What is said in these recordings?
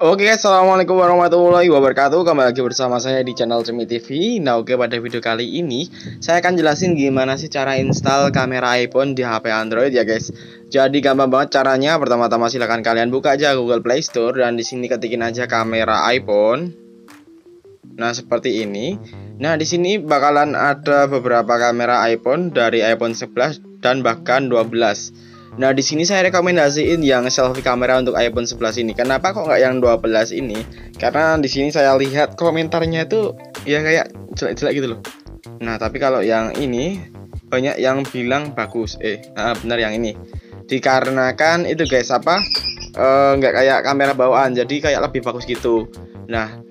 Oke, assalamualaikum warahmatullahi wabarakatuh. Kembali lagi bersama saya di channel Chemix TV. Nah, oke, pada video kali ini saya akan jelasin gimana sih cara install kamera iPhone di HP Android ya guys. Jadi gampang banget caranya. Pertama-tama silahkan kalian buka aja Google Play Store dan di sini ketikin aja kamera iPhone. Nah, seperti ini. Nah, di sini bakalan ada beberapa kamera iPhone dari iPhone 11 dan bahkan 12. Nah, di sini saya rekomendasiin yang selfie kamera untuk iPhone 11 ini. Kenapa kok nggak yang 12 ini? Karena di sini saya lihat komentarnya itu ya kayak jelek-jelek gitu loh. Nah, tapi kalau yang ini banyak yang bilang bagus. Benar yang ini. Dikarenakan itu guys nggak kayak kamera bawaan, jadi kayak lebih bagus gitu. Nah,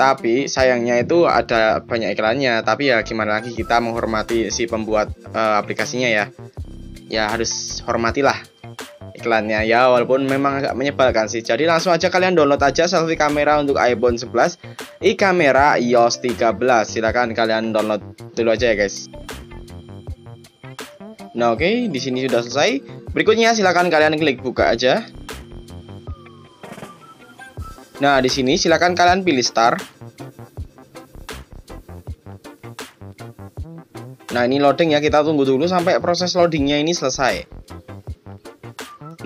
tapi sayangnya itu ada banyak iklannya. Tapi ya gimana lagi, kita menghormati si pembuat aplikasinya ya. Ya harus hormatilah iklannya ya, walaupun memang agak menyebalkan sih. Jadi langsung aja kalian download aja selfie kamera untuk iPhone 11 iKamera iOS 13. Silahkan kalian download dulu aja ya guys. Nah, oke, di sini sudah selesai. Berikutnya silahkan kalian klik buka aja. Nah, di sini silahkan kalian pilih start. Nah, ini loading ya, kita tunggu dulu sampai proses loadingnya ini selesai.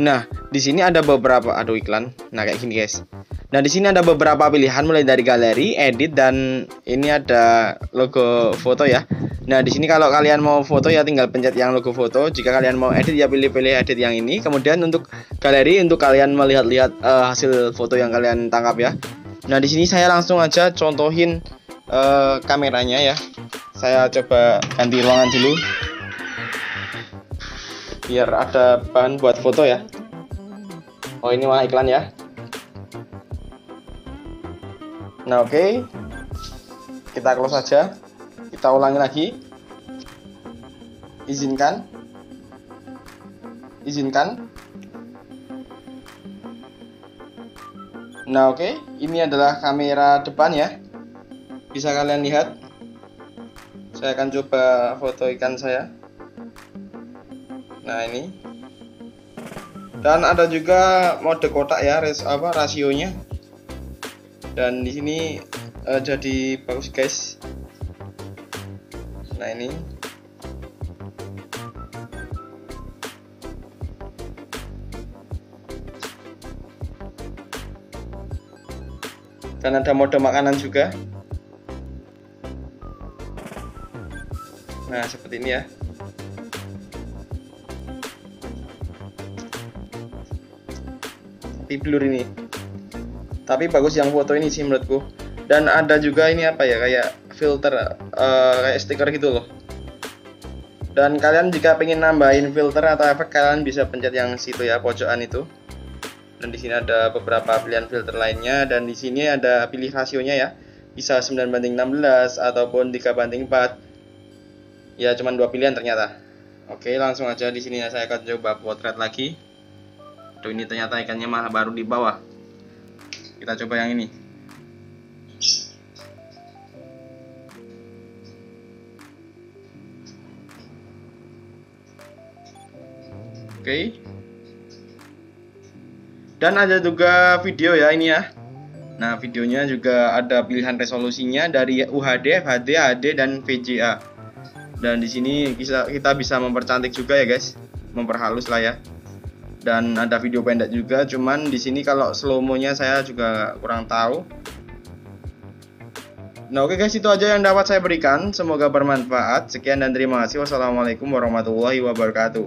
Nah, di sini ada beberapa iklan. Nah, kayak gini guys. Nah, di sini ada beberapa pilihan mulai dari galeri, edit, dan ini ada logo foto ya. Nah, di sini kalau kalian mau foto ya tinggal pencet yang logo foto. Jika kalian mau edit ya pilih-pilih edit yang ini. Kemudian untuk galeri untuk kalian melihat-lihat hasil foto yang kalian tangkap ya. Nah, di sini saya langsung aja contohin kameranya ya. Saya coba ganti ruangan dulu biar ada bahan buat foto ya. Oh, ini malah iklan ya. Nah, oke, kita close aja. Kita ulangi lagi. Izinkan. Nah, oke, ini adalah kamera depan ya, bisa kalian lihat. Saya akan coba foto ikan saya. Nah, ini. Dan ada juga mode kotak ya, rasionya. Dan di sini jadi bagus guys. Nah, ini. Dan ada mode makanan juga. Nah, seperti ini ya. Tapi blur ini. Tapi bagus yang foto ini sih menurutku. Dan ada juga ini apa ya, kayak filter, kayak stiker gitu loh. Dan kalian jika pengen nambahin filter atau efek, kalian bisa pencet yang situ ya, pojokan itu. Dan di sini ada beberapa pilihan filter lainnya. Dan di sini ada pilih rasionya ya. Bisa 9:16 ataupun 3:4. Ya, cuma dua pilihan ternyata. Oke, langsung aja di sini ya, saya akan coba potret lagi. Tuh, ini ternyata ikannya malah baru di bawah. Kita coba yang ini. Oke. Dan ada juga video ya ini ya. Nah, videonya juga ada pilihan resolusinya dari UHD, HD, HD, dan VGA. Dan di sini kita bisa mempercantik juga ya guys, memperhalus lah ya. Dan ada video pendek juga, cuman di sini kalau slow-mo-nya saya juga kurang tahu. Nah, oke guys, itu aja yang dapat saya berikan. Semoga bermanfaat. Sekian dan terima kasih. Wassalamualaikum warahmatullahi wabarakatuh.